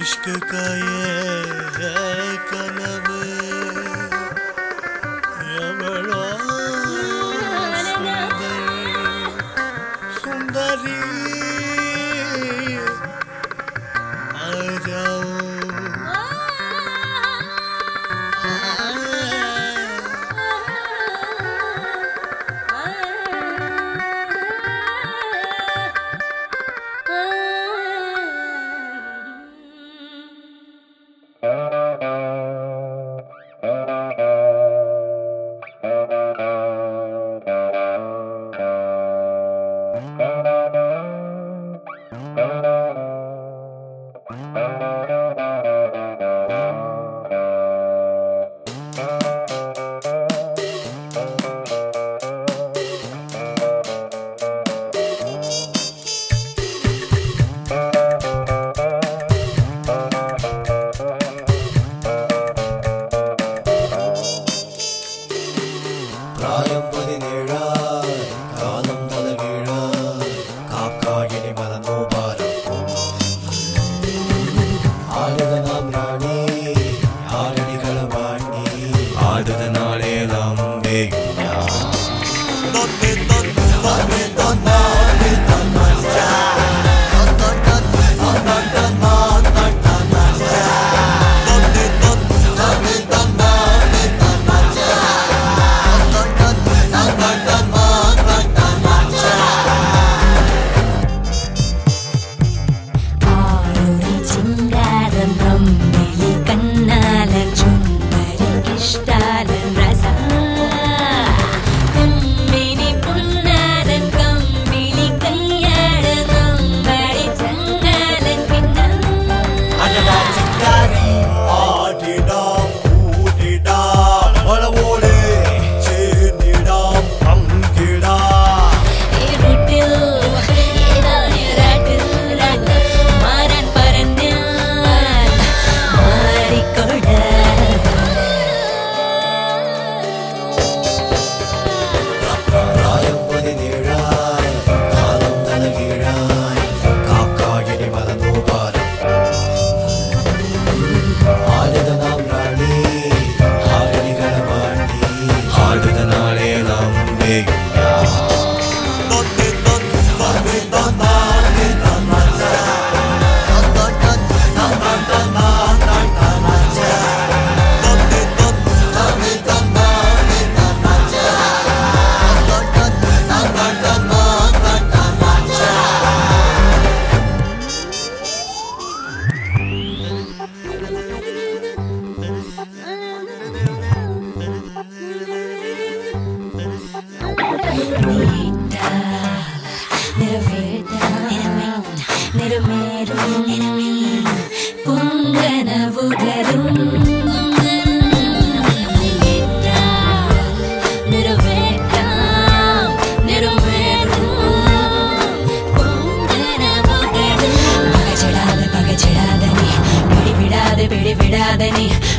इश्क का ये है कलब ये बड़ा सुंदरी आ जाओ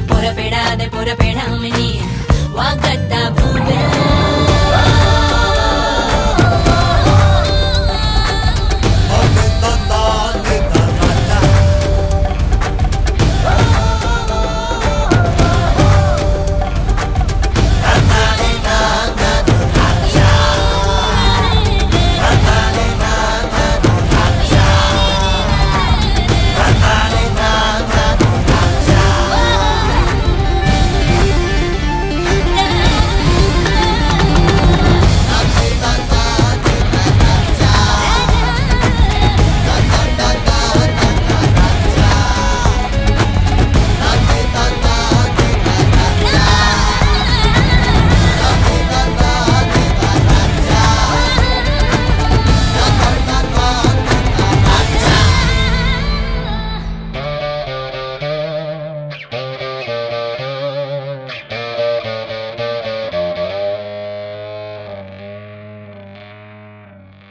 Pura peda de pura peda mini, wa gatta bhuve.